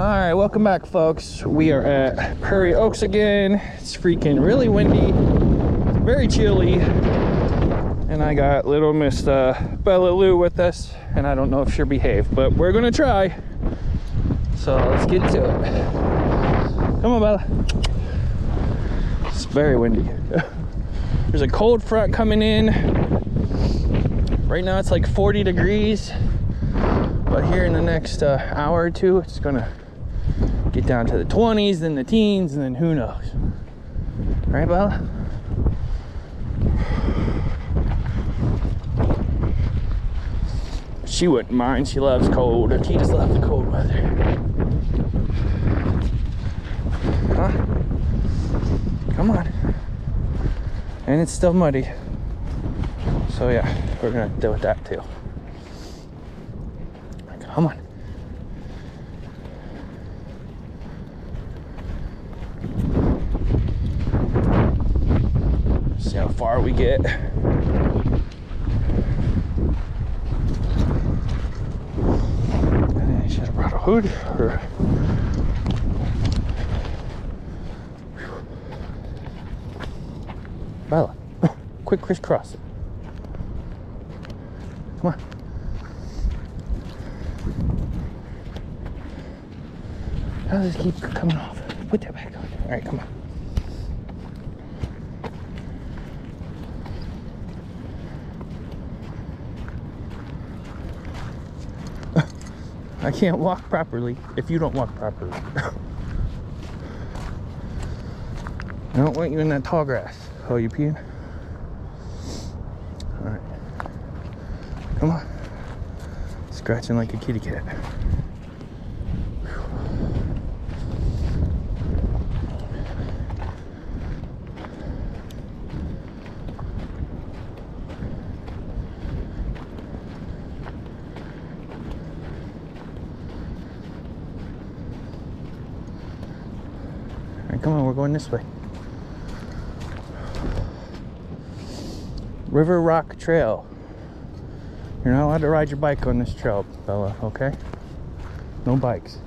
All right, welcome back, folks. We are at Prairie Oaks again. It's freaking really windy, it's very chilly, and I got little Miss Bella Lou with us, and I don't know if she'll behave, but we're gonna try. So let's get to it. Come on, Bella. It's very windy. There's a cold front coming in. Right now it's like 40 degrees, but here in the next hour or two, it's gonna get down to the 20s, then the teens, and then who knows. Right, Bella? She wouldn't mind, she loves cold. Akita's love the cold weather. Huh? Come on. And it's still muddy. So yeah, we're gonna deal with that too. Come on. See how far we get. I should have brought a hood or... Bella, quick crisscross. Come on. I'll just keep coming off. Put that back on. All right, come on. I can't walk properly if you don't walk properly. I don't want you in that tall grass. Oh, you peeing? All right. Come on. Scratching like a kitty cat. Come on, we're going this way. River Rock Trail. You're not allowed to ride your bike on this trail, Bella, okay? No bikes.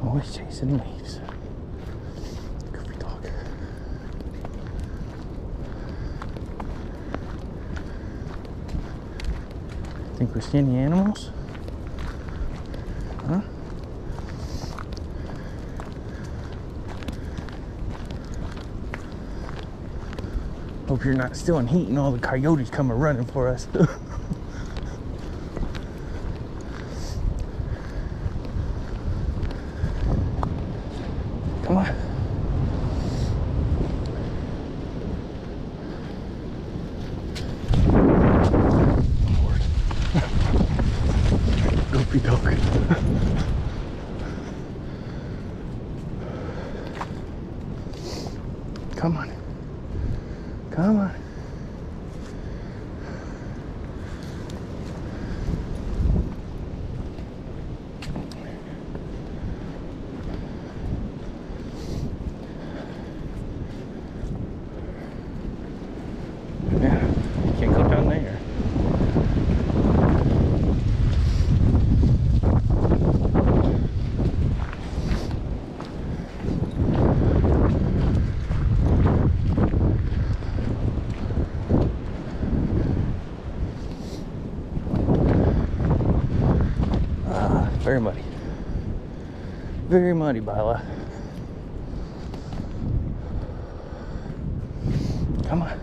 Always chasing leaves. Goofy dog. Think we're seeing the animals? Huh? Hope you're not still in heat and all the coyotes coming running for us. Come on. Lord. Goopy dog. Come on. Come on. Very muddy. Very muddy, Bella. Come on.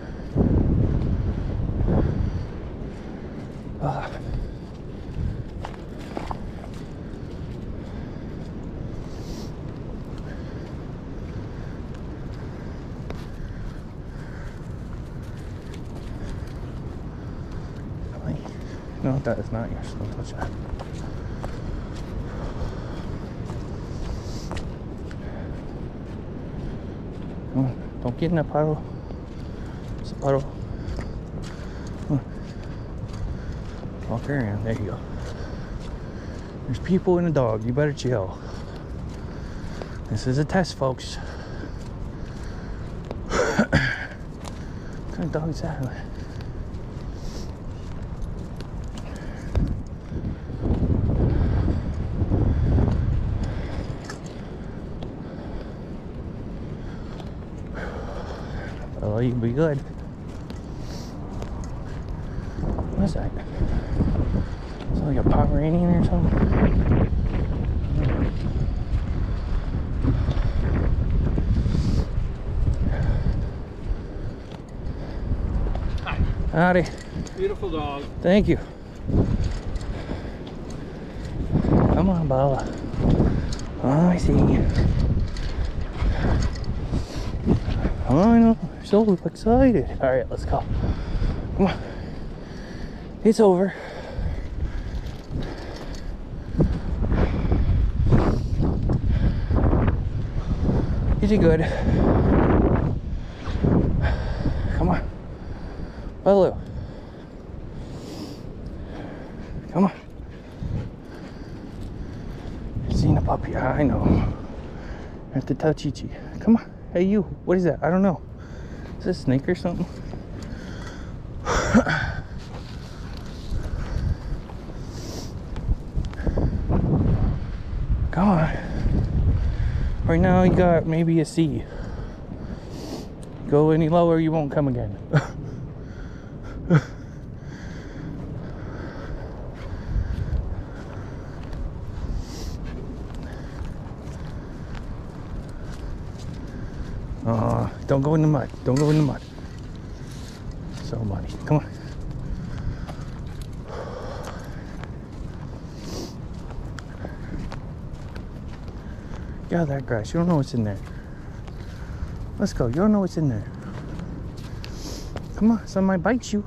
No, that is not yours. Don't touch that. Come on, don't get in that puddle. It's a puddle. Come on. Walk around. There you go. There's people and a dog. You better chill. This is a test, folks. What kind of dog is that? Well, you can be good. What's that? Is that like a Pomeranian or something? Hi. Howdy. Beautiful dog. Thank you. Come on, Bella. Oh, I see you. I know. So excited. All right, let's go. Come on. It's over. You did good. Come on. Hello. Come on. I've seen a puppy. I know. I have to tell Chi-Chi. Come on. Hey, you. What is that? I don't know. Is this a snake or something? Come on. Right now you got maybe a C. Go any lower, you won't come again. Don't go in the mud. Don't go in the mud. So muddy. Come on. Gather that grass. You don't know what's in there. Let's go. You don't know what's in there. Come on. Something might bite you.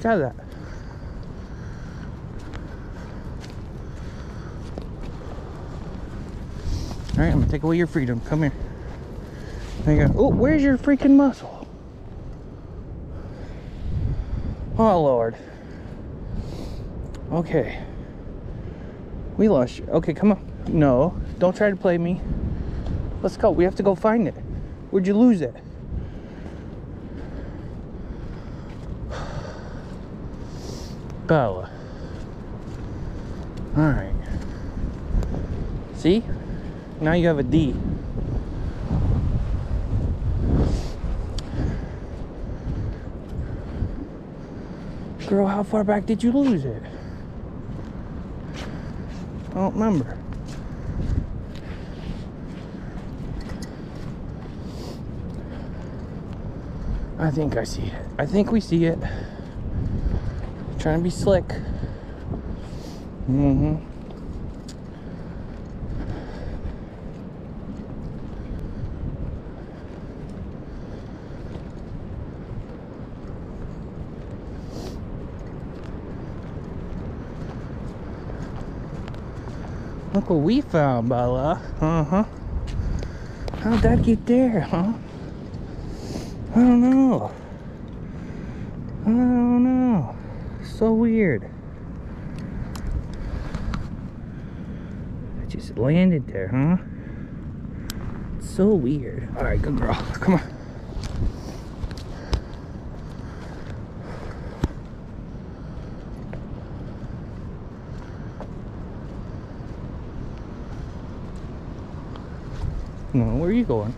Gather that. All right. I'm going to take away your freedom. Come here. Oh, where's your freaking muscle? Oh, Lord. Okay. We lost you. Okay, come on. No, don't try to play me. Let's go. We have to go find it. Where'd you lose it? Bella. All right. See? Now you have a D. Girl, how far back did you lose it? I don't remember. I think I see it. I think we see it. I'm trying to be slick. Look what we found, Bella. How'd that get there, huh? I don't know. So weird. It just landed there, huh? It's so weird. Alright, good girl. Come on. No, where are you going?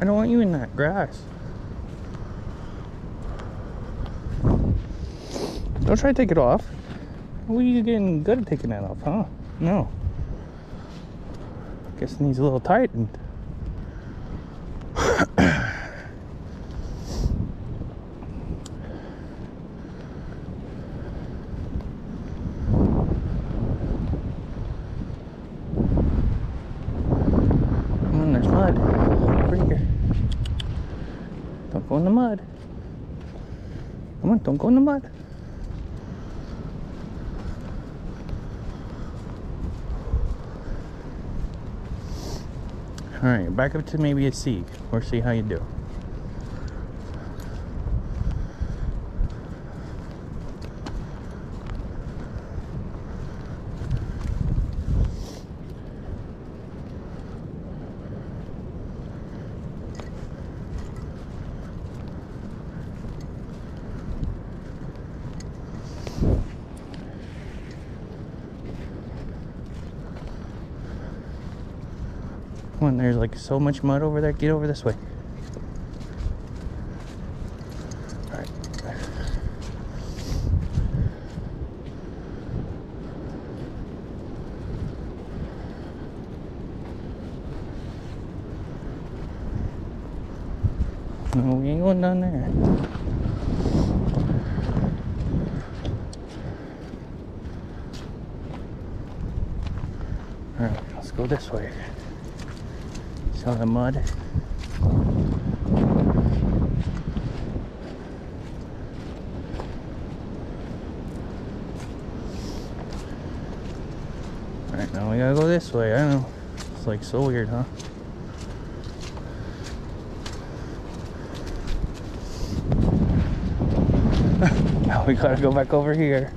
I don't want you in that grass. Don't try to take it off. Well, you getting good at taking that off, huh? No. Guess it needs a little tightened. Don't go in the mud. Come on, don't go in the mud. Alright, back up to maybe a C or see how you do. When there's like so much mud over there, get over this way. All right. No, we ain't going down there. All right, let's go this way. All the mud. Alright, now we gotta go this way. I don't know. It's like so weird, huh? Now we gotta go back over here.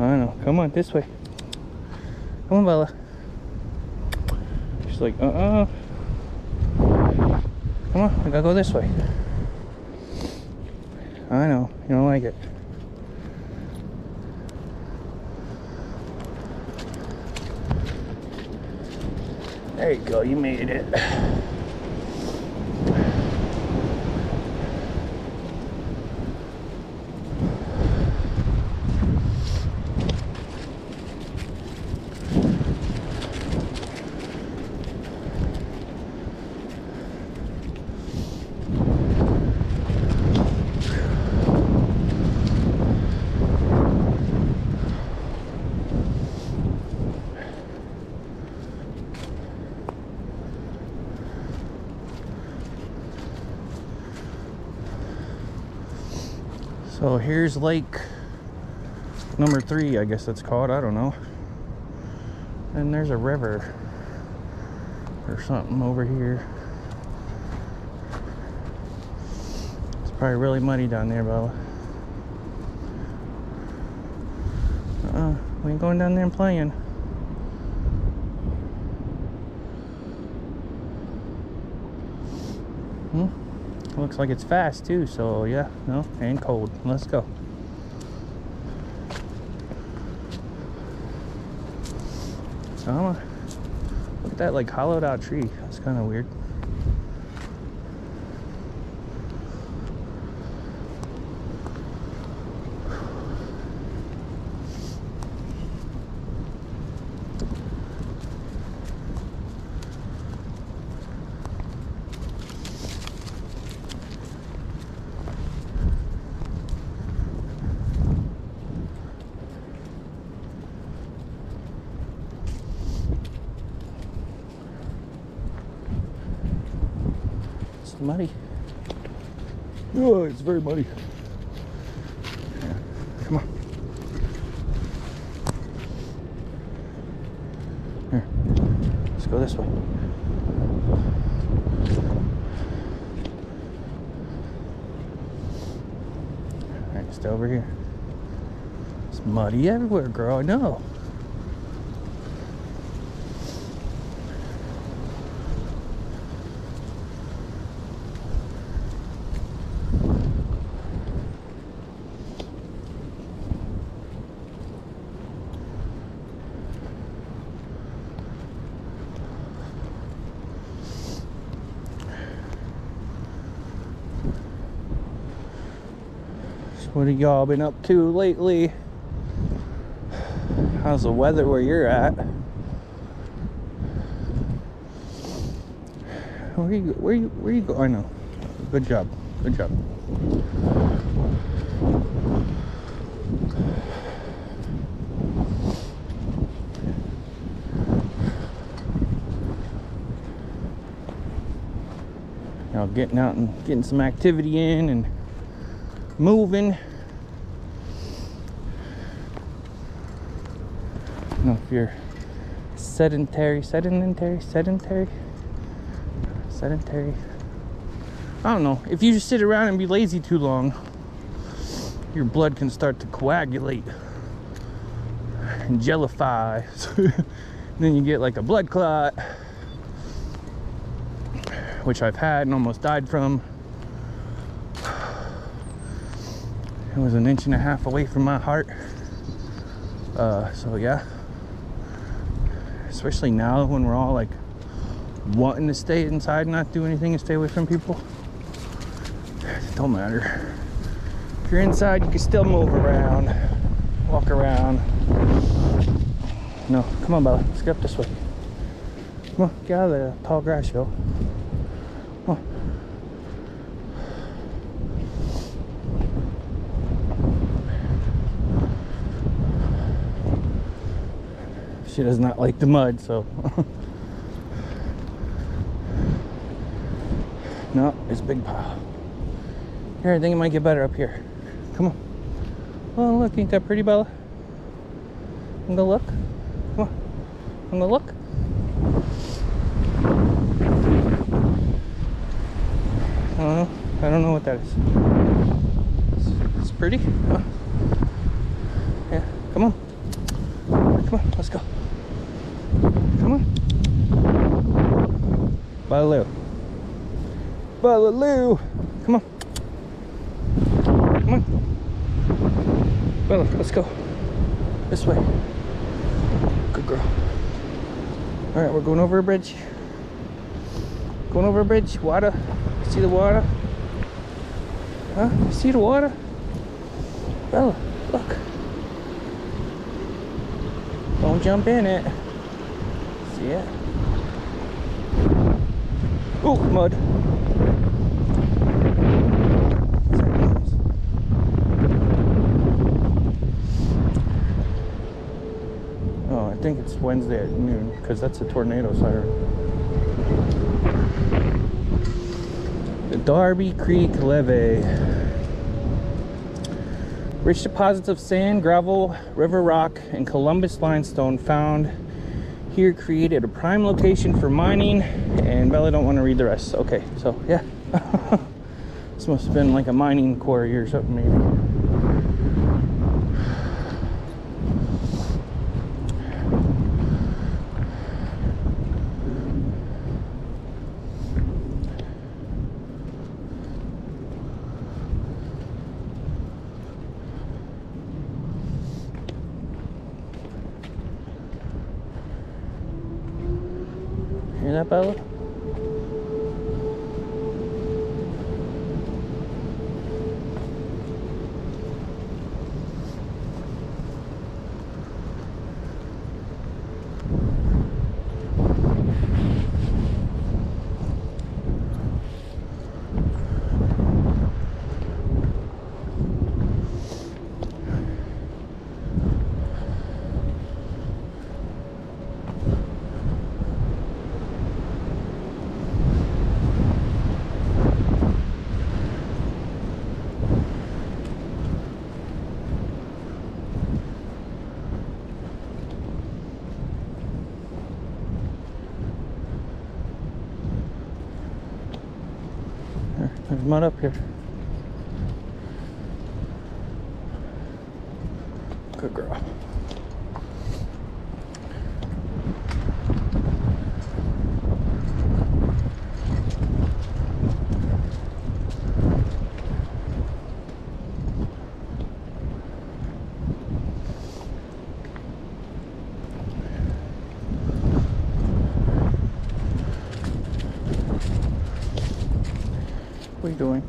I don't know. Come on, this way. Come on, Bella. She's like, Come on, we gotta go this way. I know, you don't like it. There you go, you made it. So here's lake number 3, I guess that's called, I don't know. And there's a river or something over here. It's probably really muddy down there, Bella. We ain't going down there and playing. Looks like it's fast too, so yeah, no, and cold. Let's go. Come on. Look at that like hollowed out tree. That's kind of weird. Muddy. Oh, it's very muddy. Yeah. Come on. Here. Let's go this way. Alright, stay over here. It's muddy everywhere, girl. I know. What have y'all been up to lately? How's the weather where you're at? Where you go? I know. Good job. Good job. Y'all getting out and getting some activity in and moving. I don't know if you're sedentary. Sedentary. I don't know. If you just sit around and be lazy too long, your blood can start to coagulate and jellify. Then you get like a blood clot, which I've had and almost died from. It was an inch and a half away from my heart. So yeah, especially now when we're all like wanting to stay inside, not do anything and stay away from people. It don't matter. If you're inside, you can still move around, walk around. No, come on, Bella, let's get up this way. Come on, get out of the tall grass, yo. Come on. She does not like the mud, so. No, it's a big pile. Here, I think it might get better up here. Come on. Oh, look, ain't that pretty, Bella? I'm gonna look. Come on. I'm gonna look. I don't know. I don't know what that is. It's pretty. Huh? Yeah, come on. Come on, let's go. Come on. Baloo. Baloo. Come on. Come on. Bella, let's go. This way. Good girl. Alright, we're going over a bridge. Going over a bridge. Water. See the water? Huh? See the water? Bella, look. Don't jump in it. See it? Oh, mud. Oh, I think it's Wednesday at noon because that's a tornado siren. The Darby Creek levee. Rich deposits of sand, gravel, river rock, and Columbus limestone found here created a prime location for mining. And Bella don't want to read the rest. Okay, so yeah. This must have been like a mining quarry or something maybe. Hear that, Bella? There's mud up here. Good girl. What are you doing?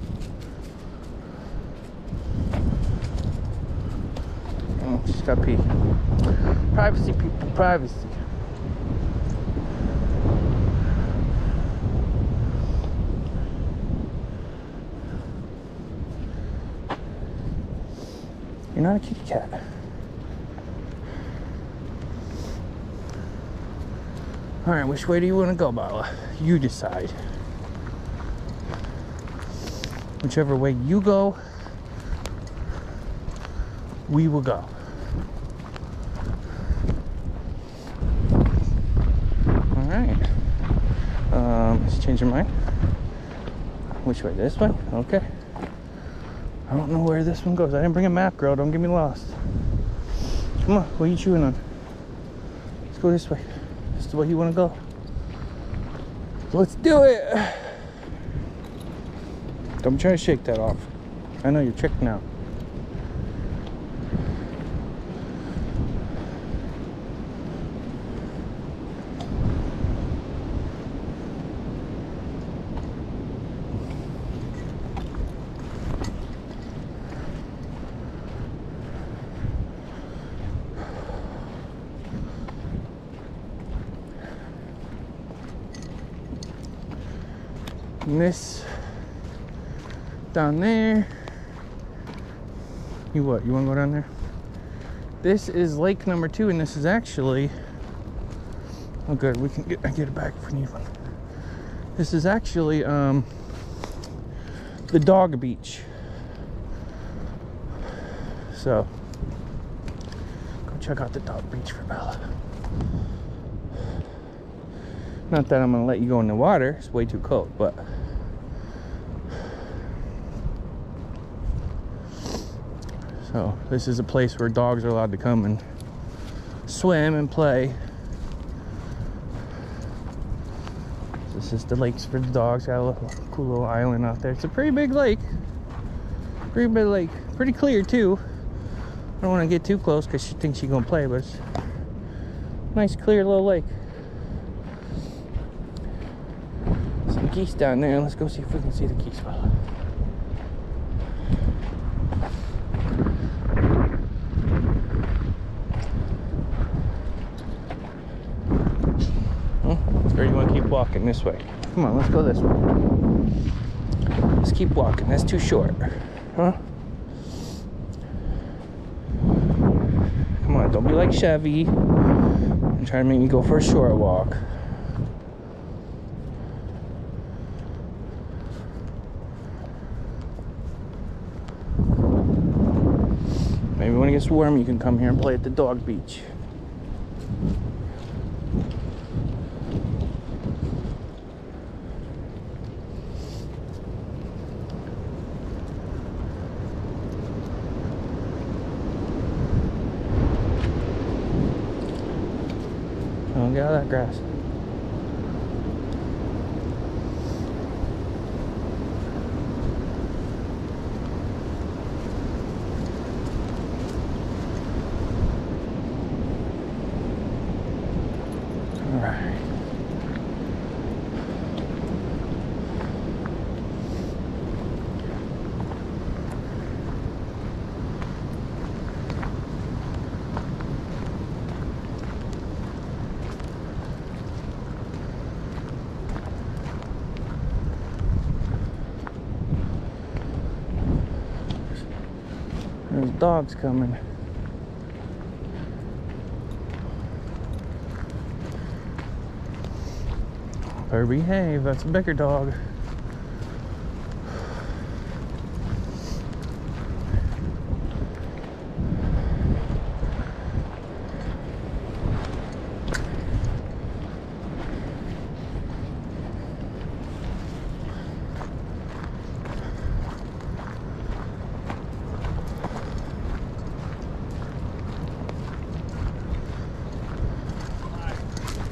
Oh, she's got pee. Privacy, people, privacy. You're not a kitty cat. All right, which way do you want to go, Bella? You decide. Whichever way you go, we will go. All right. Let's change your mind. Which way? This way? Okay. I don't know where this one goes. I didn't bring a map, girl. Don't get me lost. Come on. What are you chewing on? Let's go this way. This is the way you want to go. Let's do it. Don't try to shake that off. I know you're tricked now. And this down there, you what, you want to go down there? This is lake number 2, and this is actually, oh good, we can get it back if we need one. This is actually the dog beach, so go check out the dog beach for Bella. Not that I'm gonna let you go in the water, it's way too cold, but so this is a place where dogs are allowed to come and swim and play. This is the lakes for the dogs. Got a little, cool little island out there. It's a pretty big lake, pretty clear too. I don't want to get too close because she thinks she's gonna play, but it's a nice clear little lake. Geese down there. Let's go see if we can see the geese. Or you want to keep walking this way? Come on, let's go this way. Let's keep walking. That's too short, huh? Come on, don't be like Chevy and try to make me go for a short walk. Maybe when it gets warm, you can come here and play at the dog beach. Oh, get out of that grass. There's dogs coming. Better behave, that's a bigger dog.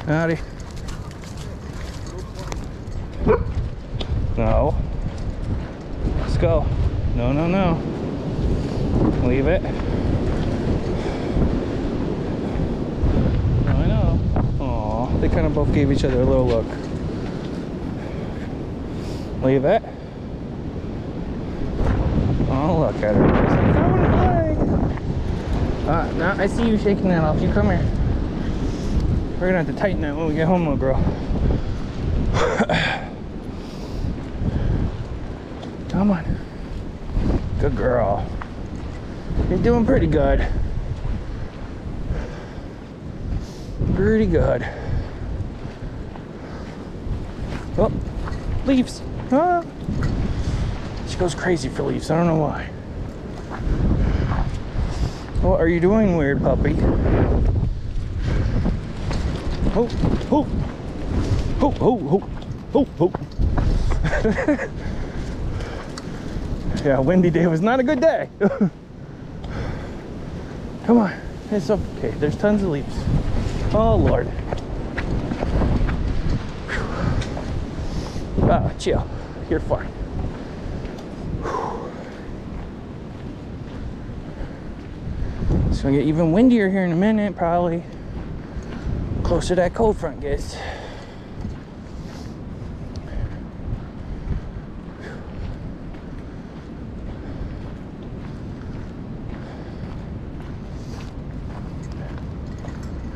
Howdy. No. Let's go. No, no, no. Leave it. I know. Aw, they kind of both gave each other a little look. Leave it. Oh, look at her. She's like, I want to play. Now I see you shaking that off. You come here. We're gonna have to tighten that when we get home, little girl. Come on. Good girl. You're doing pretty good. Pretty good. Oh, leaves. Ah. She goes crazy for leaves. I don't know why. What are you doing, weird puppy? Ho, ho, ho, ho, ho, Oh, oh. Yeah, windy day was not a good day. Come on, it's okay. There's tons of leaves. Oh, Lord. Whew. Ah, chill. You're fine. It's gonna get even windier here in a minute, probably. Closer that cold front gets.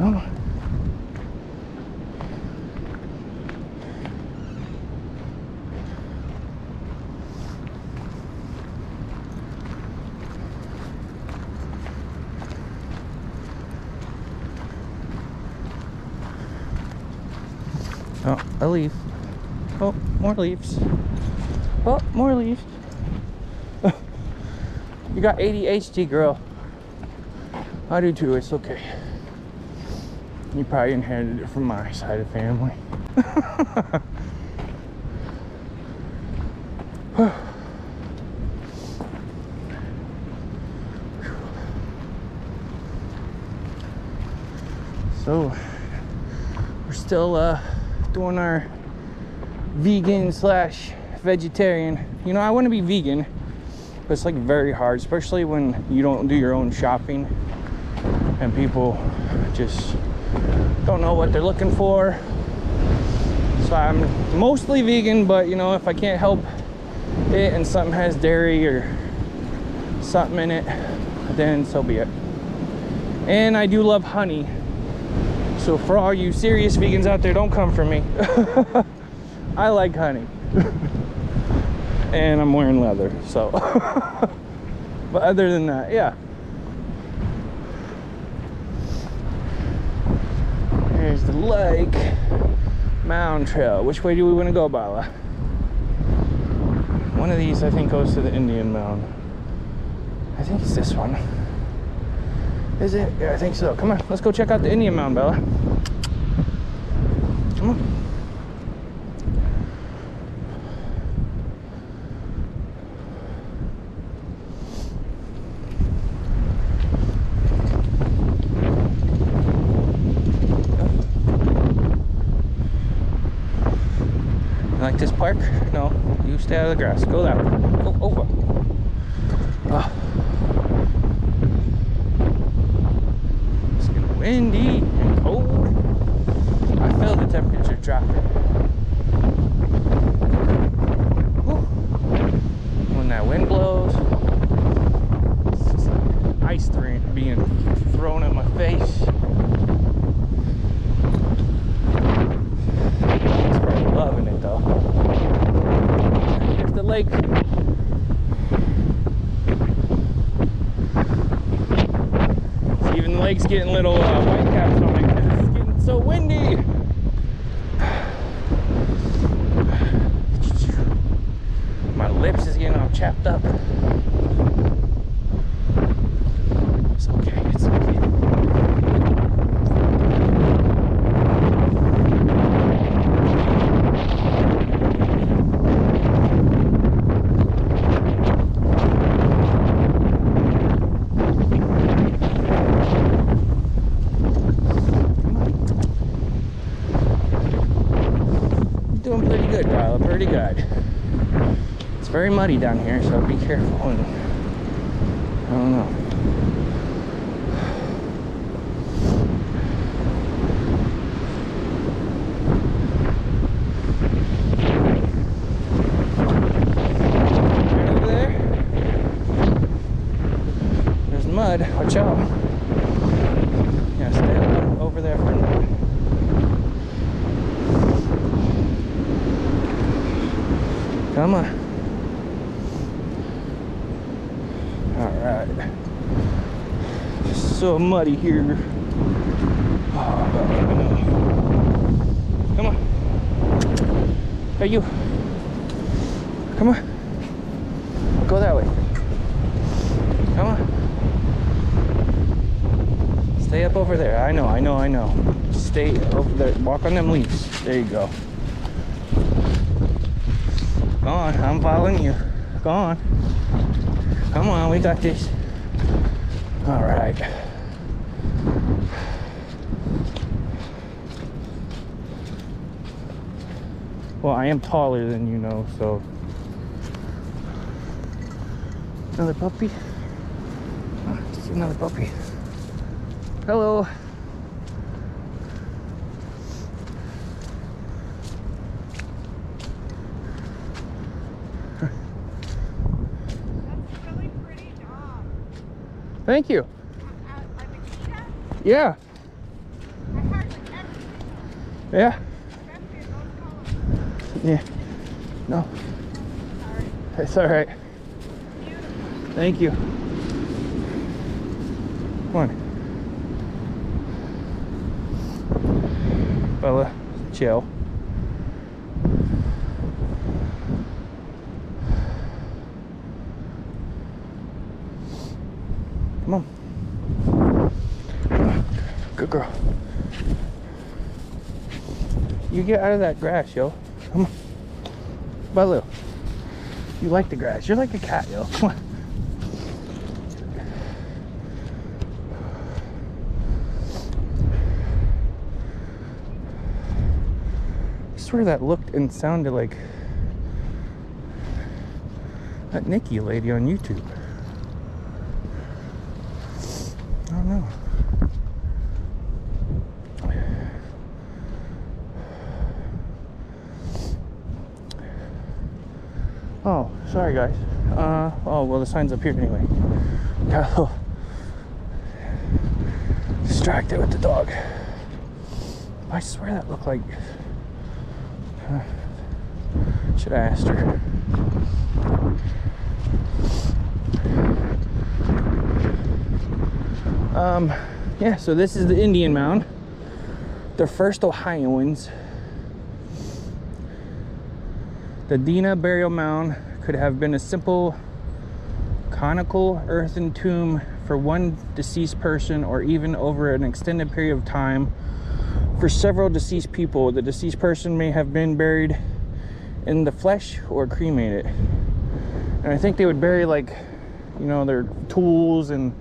Oh. Oh, a leaf. Oh, more leaves. Oh, more leaves. You got ADHD, girl. I do too, it's okay. You probably inherited it from my side of the family. So we're still doing our vegan / vegetarian. You know, I want to be vegan, but it's like very hard, especially when you don't do your own shopping and people just don't know what they're looking for. So I'm mostly vegan, but you know, if I can't help it and something has dairy or something in it, then so be it. And I do love honey, so for all you serious vegans out there, don't come for me. I like honey. And I'm wearing leather, so but other than that, yeah. There's the Lake Mound Trail. Which way do we want to go, Bella? One of these, I think, goes to the Indian Mound. I think it's this one. Is it? Yeah, I think so. Come on, let's go check out the Indian Mound, Bella. Come on. This park? No, you stay out of the grass. Go that way. Go over. Oh. It's getting windy and cold. I feel the temperature dropping. Ooh. When that wind blows, it's just like ice being thrown at my face. Lake. See, even the lake's getting little white caps on it because it's getting so windy. My lips is getting all chapped up. It's okay, it's okay. Very muddy down here, so be careful. And I don't know. Right over there. There's mud. Watch out. Yeah, stay over there for a minute. Come on. So muddy here. Oh, come on. Hey, you. Come on. Go that way. Come on. Stay up over there. I know, I know, I know. Stay over there. Walk on them leaves. There you go. Go on, I'm following you. Go on. Come on, we got this. All right. Well, I am taller than you know, so. Another puppy. Oh, it's another puppy. Hello. Thank you. Yeah. Yeah. Yeah. No. It's all right. Thank you. Come on. Bella, chill. Come on. Good girl. You get out of that grass, yo. Come on. Balu. You like the grass. You're like a cat, yo. Come on. I swear that looked and sounded like that Nikki lady on YouTube. No. Oh, sorry guys. Oh well, the sign's up here anyway. Got a little distracted with the dog. I swear that looked like. Should I ask her? Yeah, so this is the Indian Mound. The first Ohioans. The Dena burial mound could have been a simple conical earthen tomb for one deceased person, or even over an extended period of time for several deceased people. The deceased person may have been buried in the flesh or cremated. And I think they would bury, like, you know, their tools and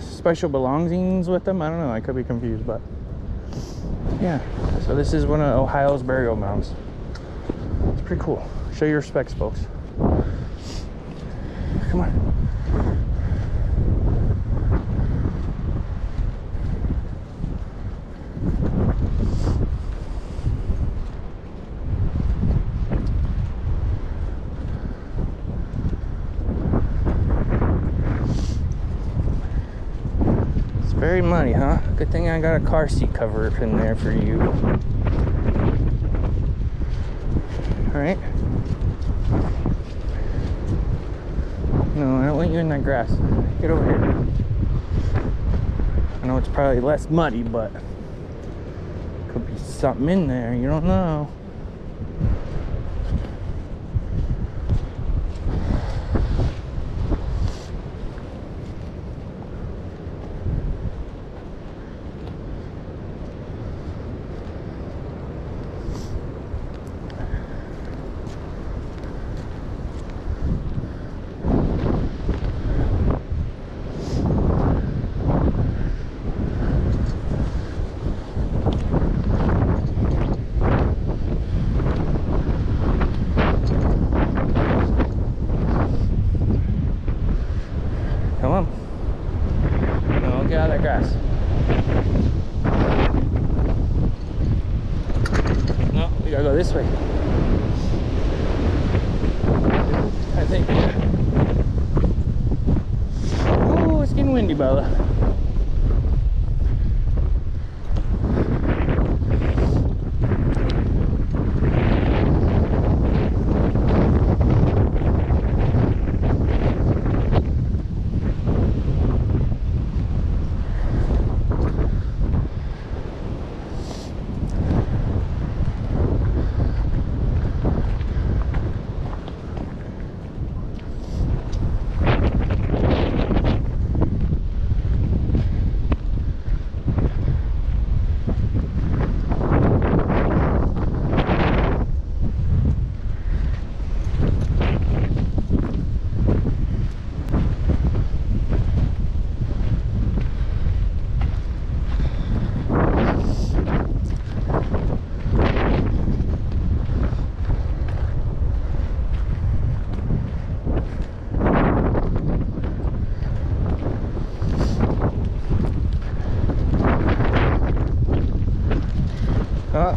special belongings with them. I don't know, I could be confused, but yeah, so this is one of Ohio's burial mounds. It's pretty cool. Show your respects, folks. Come on. Very muddy, huh? Good thing I got a car seat cover in there for you. Alright. No, I don't want you in that grass. Get over here. I know it's probably less muddy, but could be something in there. You don't know. This way, I think. Oh, it's getting windy, Bella.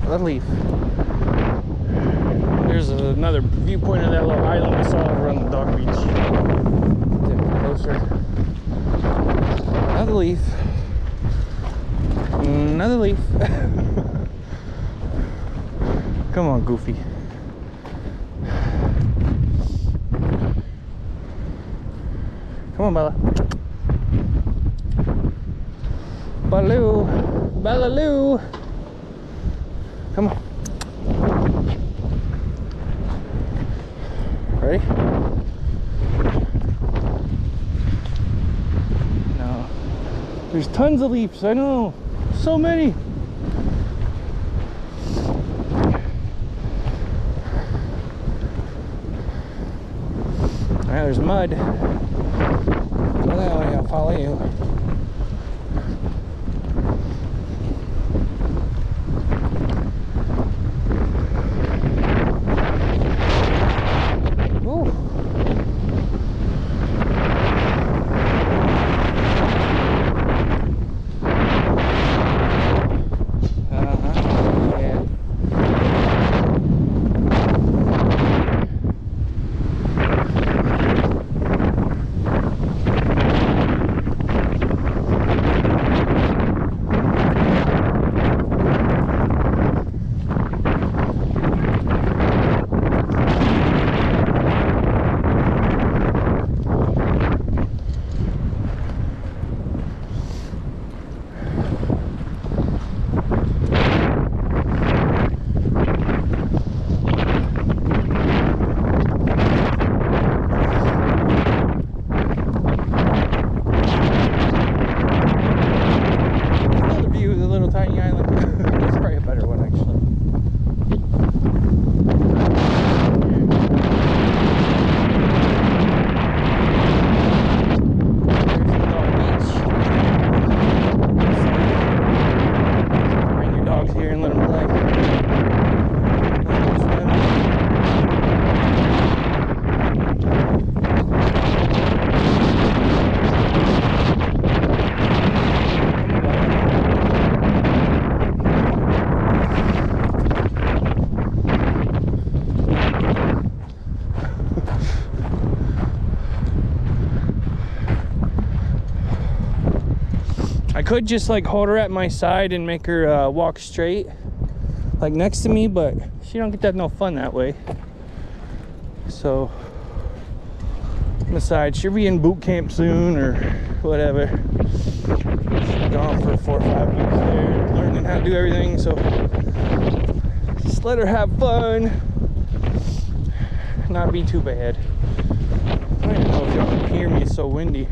Relief. There's another viewpoint of that little island we saw over on the dock beach. Get closer. Another leaf. Another leaf. Come on, Goofy. Come on, Bella. Baloo. Ballaloo. Come on. Ready? No. There's tons of leaps. I know. So many. Alright, there's mud. Go that way, I'll follow you. Could just like hold her at my side and make her walk straight like next to me, but she don't get that no fun that way. So besides, she'll be in boot camp soon or whatever. She's gone for 4 or 5 weeks there learning how to do everything, so just let her have fun, not be too bad. I don't even know if y'all can hear me, it's so windy.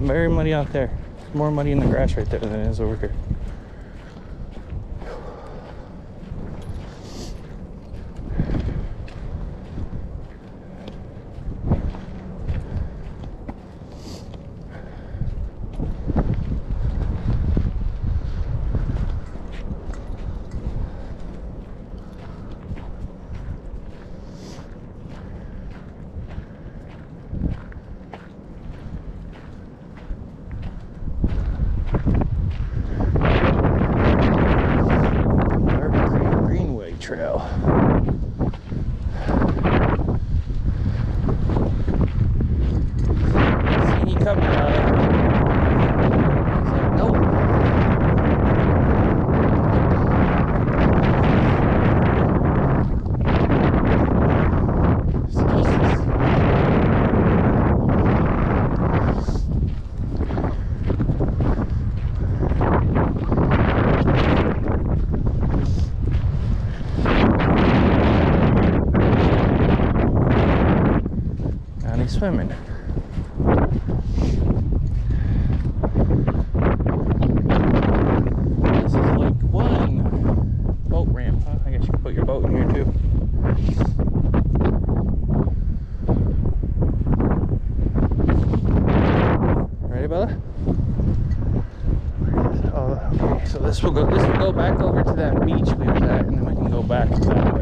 Very muddy out there. It's more muddy in the grass right there than it is over here. Swimming. put your boat in here too. Ready, Bella? Oh, okay. So this will go back over to that beach we were at, and then we can go back that way.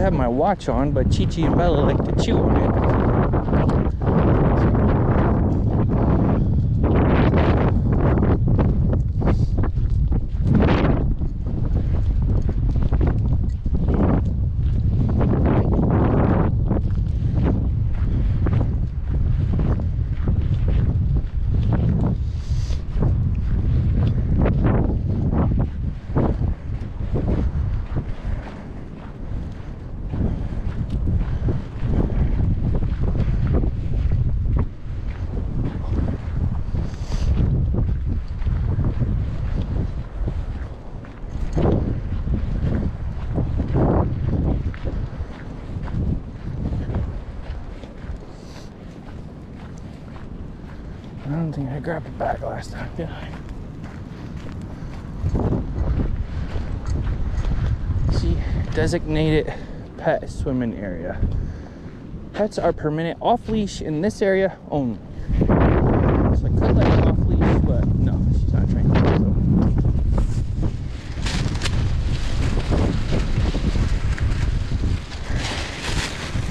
Have my watch on, but Chi-Chi and Bella like to chew on it. I don't think I grabbed it back last time, did I? See, designated pet swimming area. Pets are permitted off-leash in this area only. So I could let her off-leash, but no, she's not trained.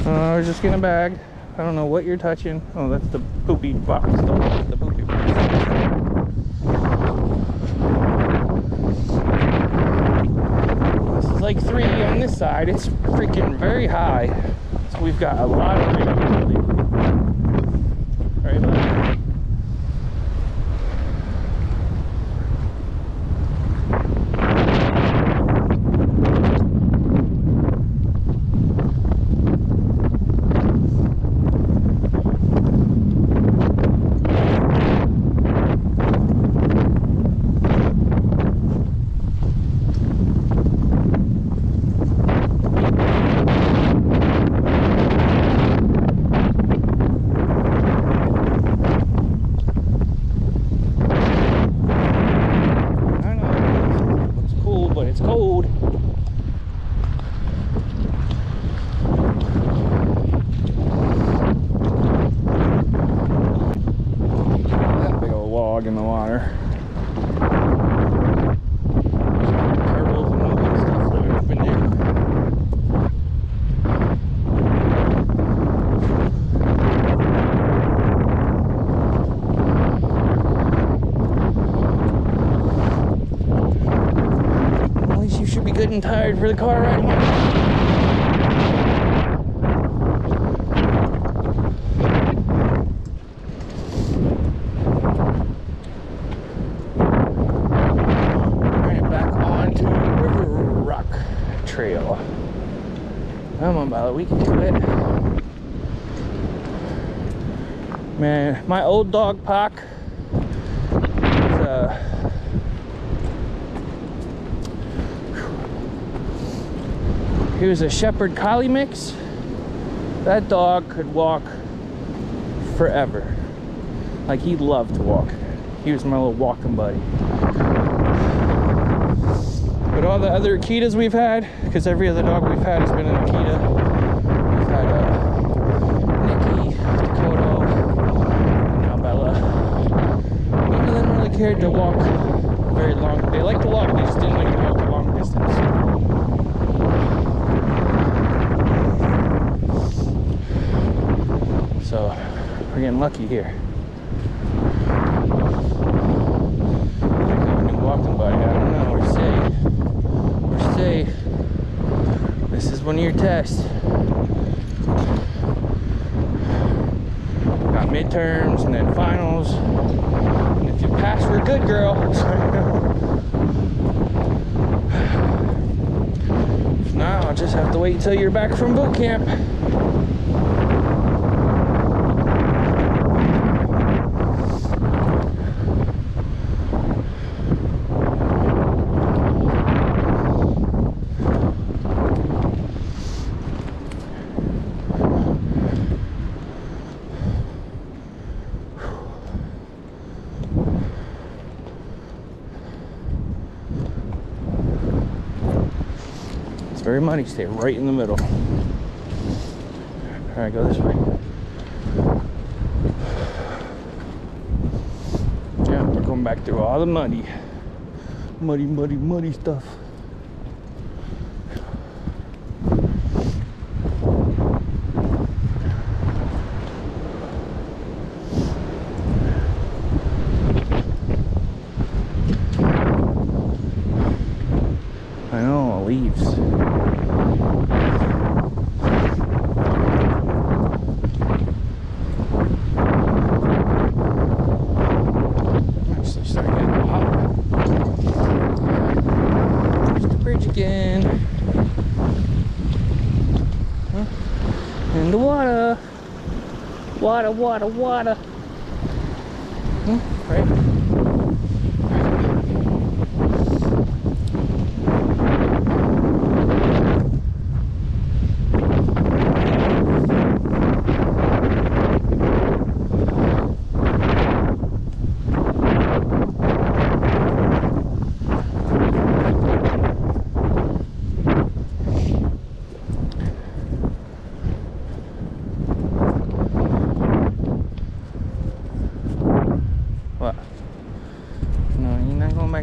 So. I was just getting a bag. I don't know what you're touching. Oh, that's the poopy box. Don't touch the poopy box. This is like 3 on this side. It's freaking very high. So we've got a lot of room to leave. Right, in the water. Turtles and all that stuff living up in there. At least you should be good and tired for the car ride here. Come on, Bella, we can do it. Man, my old dog, Pac, he was a shepherd collie mix. That dog could walk forever. Like, he loved to walk. He was my little walking buddy. But all the other Akitas we've had, because every other dog we've had has been an Akita. We've had Nikki, Dakota, and now Bella. None of them really cared to walk very long. They liked to walk, they just didn't like to walk a long distance. So, we're getting lucky here. I have a new walking buddy. I don't know. We're safe. is one of your tests. Got midterms and then finals. And if you pass, we're good, girl. If not, I'll just have to wait until you're back from boot camp. Very muddy, stay right in the middle. All right, go this way. Yeah, we're going back through all the muddy stuff. In the water, water.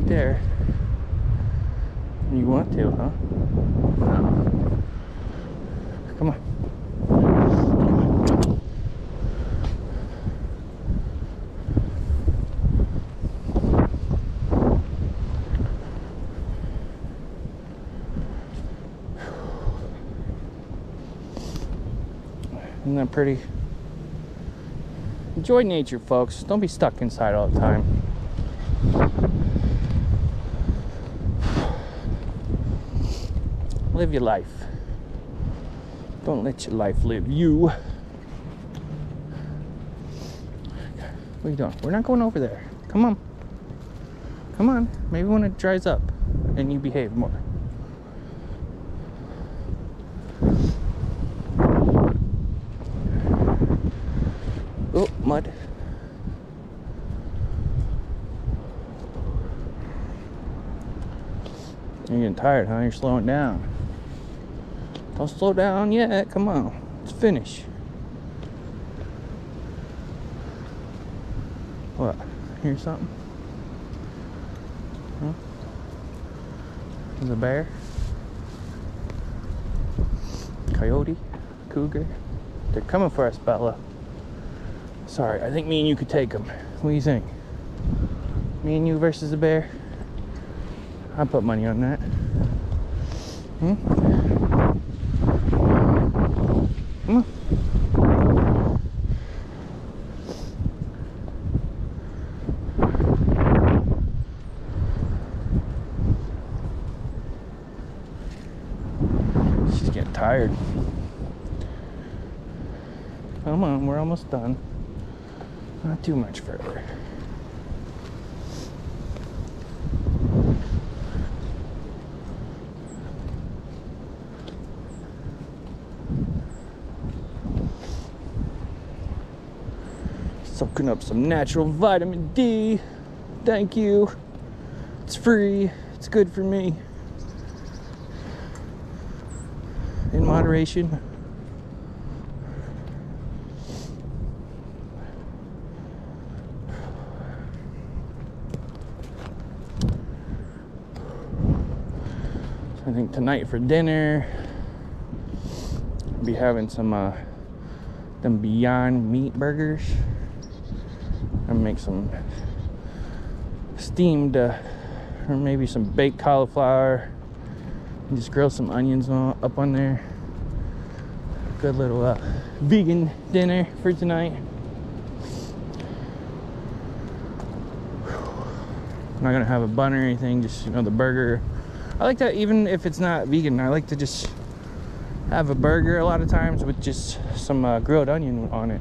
There. You want to, huh? No. Come on. Isn't that pretty? Enjoy nature, folks. Don't be stuck inside all the time. Live your life. Don't let your life live you. What are you doing? We're not going over there. Come on. Come on. Maybe when it dries up and you behave more. Oh, mud. You're getting tired, huh? You're slowing down. Don't slow down yet. Come on. Let's finish. What? Hear something? Huh? There's a bear. Coyote. Cougar. They're coming for us, Bella. Sorry, I think me and you could take them. What do you think? Me and you versus a bear? I put money on that. Hmm? Come on. She's getting tired. Come on, we're almost done. Not too much further. Soaking up some natural vitamin D. Thank you. It's free. It's good for me. In moderation. I think tonight for dinner, I'll be having some them Beyond Meat burgers. And make some steamed or maybe some baked cauliflower and just grill some onions up on there. Good little vegan dinner for tonight. I'm not gonna have a bun or anything, just, you know, the burger. I like that even if it's not vegan, I like to just have a burger a lot of times with just some grilled onion on it.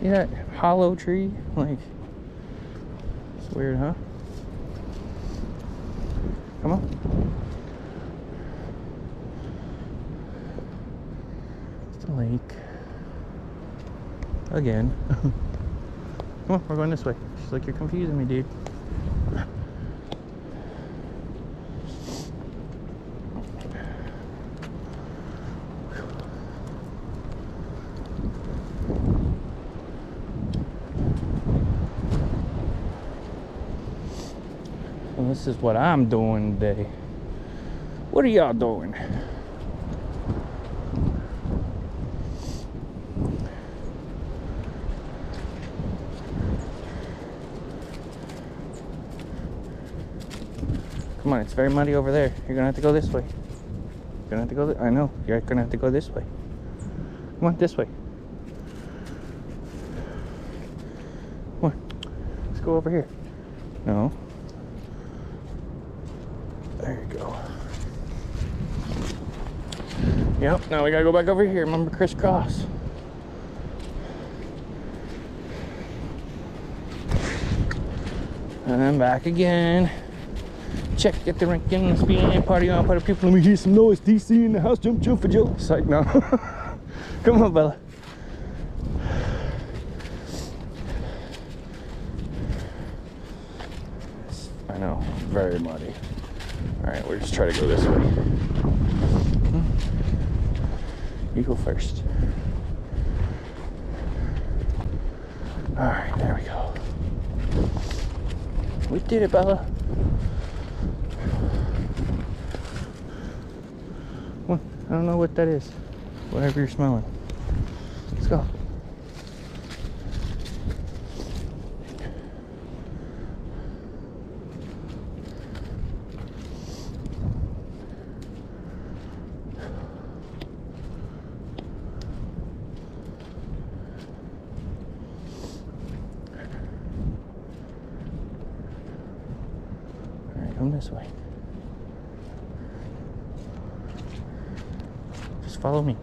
See that hollow tree? Like, it's weird, huh? Come on. It's the lake. Again. Come on, we're going this way. She's like, you're confusing me, dude. And this is what I'm doing today. What are y'all doing? Come on, it's very muddy over there. You're gonna have to go this way. You're gonna have to go I know, you're gonna have to go this way. Come on, this way. Come on, let's go over here. No. There you go. Yep, now we gotta go back over here. Remember, crisscross. And then back again. Check, get the rink in, the spin, party on, party people. Let me hear some noise. DC in the house, jump, jump for Joe. It's like, no. Come on, Bella. I know, very muddy. All right, we'll just try to go this way. You go first. All right, there we go. We did it, Bella. I don't know what that is. Whatever you're smelling. Let's go. All right, come this way. Follow me.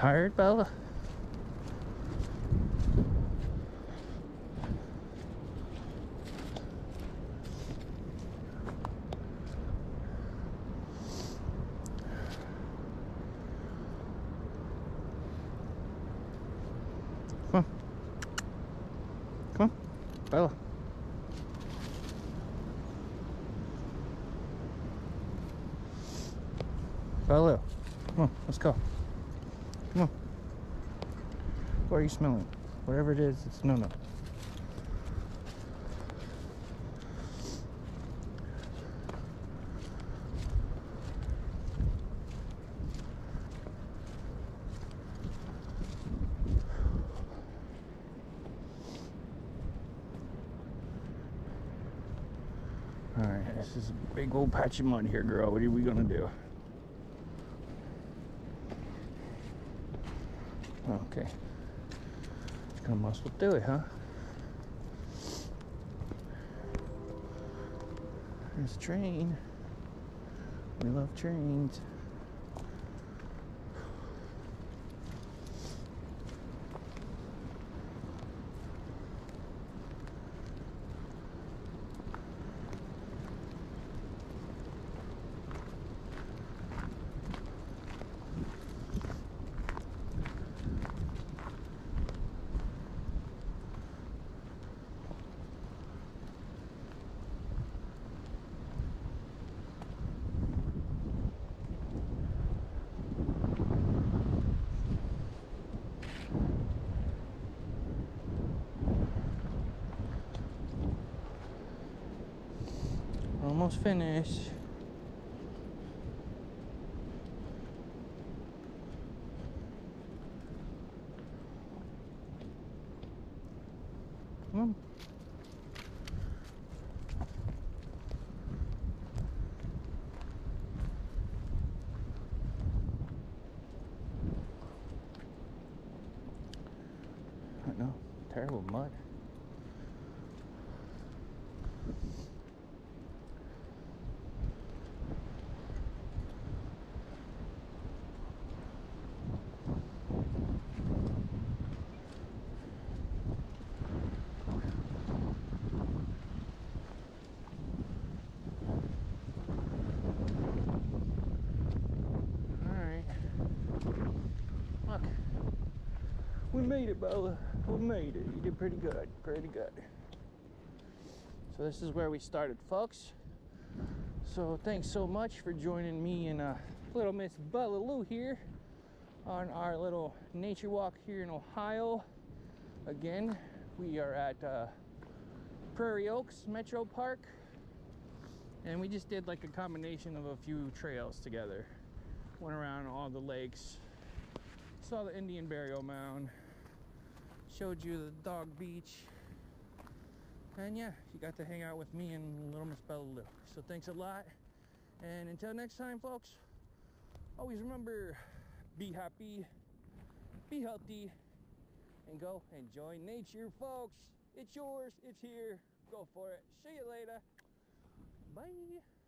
tired, Bella? Come on. Come on, Bella. Bella, come on, let's go. Come on. What are you smelling? Whatever it is, it's no-no. Alright, this is a big old patch of mud here, girl. What are we gonna do? Okay, just gonna muscle through it, huh? There's a train. We love trains. Almost finished. Come on. I know, terrible mud. We made it, Bella. We made it. You did pretty good. Pretty good. So this is where we started, folks. So thanks so much for joining me and little Miss Bella Lou here on our little nature walk here in Ohio. Again, we are at Prairie Oaks Metro Park, and we just did like a combination of a few trails together. Went around all the lakes. Saw the Indian burial mound, showed you the dog beach, and yeah, you got to hang out with me and little Miss Bella Lou. So thanks a lot, and until next time, folks, always remember, be happy, be healthy, and go enjoy nature, folks. It's yours, it's here, go for it. See you later. Bye.